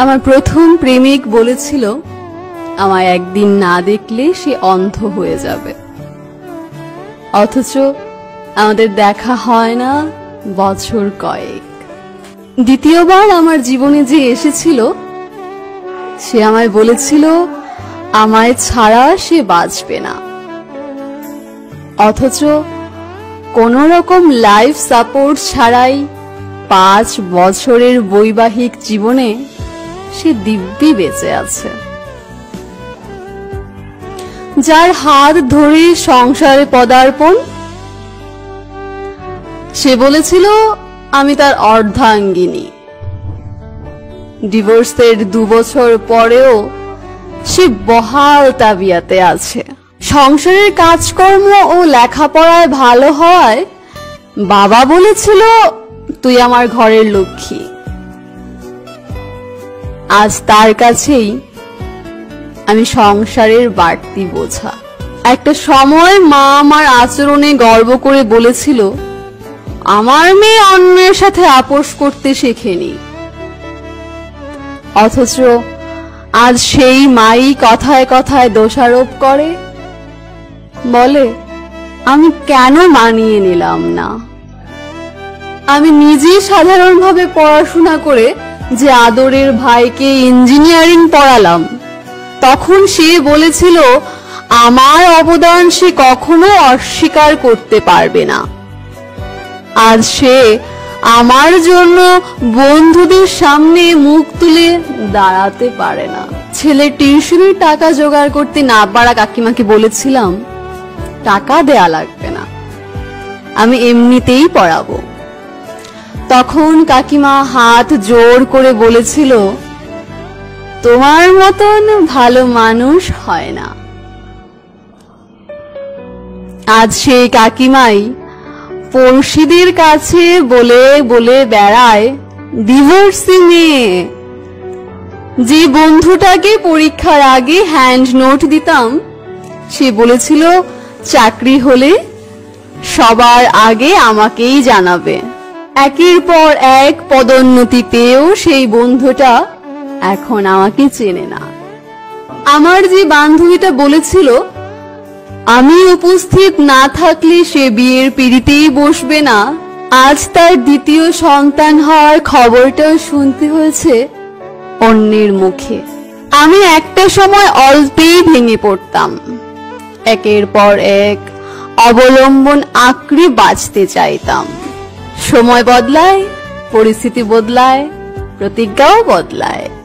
আমার প্রথম প্রেমিক বলেছিল আমায় একদিন না দেখলে সে অন্ধ হয়ে যাবে, অথচ আমাদের দেখা হয় না বছর কয়েক। দ্বিতীয়বার আমার জীবনে যে এসেছিল সে আমায় বলেছিল আমায় ছাড়া সে বাঁচবে না, অথচ কোনো রকম লাইফ সাপোর্ট ছাড়াই ৫ বছরের বৈবাহিক জীবনে সে দিব্যি বেঁচে আছে। যার হাত ধরে সংসারে পদার্পণ, সে বলেছিল আমি তার অর্ধাঙ্গিনী। ডিভোর্সের ২ বছর পরেও সে বহাল তাবিয়াতে আছে। সংসারের কাজকর্ম ও লেখাপড়ায় ভালো হয় বাবা বলেছিল তুই আমার ঘরের লক্ষ্মী। আজ তার কাছেই আমি সংসারের বাড়তি বোঝা। একটা সময় মা আমার আচরণে গর্ব করে বলেছিল আমার মেয়ে অন্যের সাথে আপোষ করতে শেখেনি, অথচ আজ সেই মাই কথায় কথায় দোষারোপ করে, বলে আমি কেন মানিয়ে নিলাম না। আমি নিজেই সাধারণভাবে পড়াশোনা করে যে আদরের ভাইকে ইঞ্জিনিয়ারিং পড়ালাম, তখন সে বলেছিল আমার অবদান সে কখনো অস্বীকার করতে পারবে না। আজ সে আমার জন্য বন্ধুদের সামনে মুখ তুলে দাঁড়াতে পারে না। ছেলে টিউশনের টাকা জোগাড় করতে না পারা কাকিমাকে বলেছিলাম টাকা দেয়া লাগবে না, আমি এমনিতেই পড়াবো। তখন কাকিমা হাত জোর করে বলেছিল তোমার মতন ভালো মানুষ হয় না। আজ সেই কাকিমাই পড়শিদের কাছে বলে বলে বেড়ায় ডিভোর্সি মেয়ে। যে বন্ধুটাকে পরীক্ষার আগে হ্যান্ড নোট দিতাম সে বলেছিল চাকরি হলে সবার আগে আমাকেই জানাবে। একের পর এক পদোন্নতি পেয়েও সেই বন্ধুটা এখন আমাকে চেনে না। আমার যে বান্ধবীটা বলেছিল আমি উপস্থিত না থাকলে সে বিয়ের পিঁড়িতেই বসবে না, আজ তার ২য় সন্তান হওয়ার খবরটাও শুনতে হয়েছে অন্যের মুখে। আমি একটা সময় অল্পেই ভেঙে পড়তাম, একের পর এক অবলম্বন আঁকড়ে বাঁচতে চাইতাম। সময় বদলায়, পরিস্থিতি বদলায়, প্রতিজ্ঞাও বদলায়।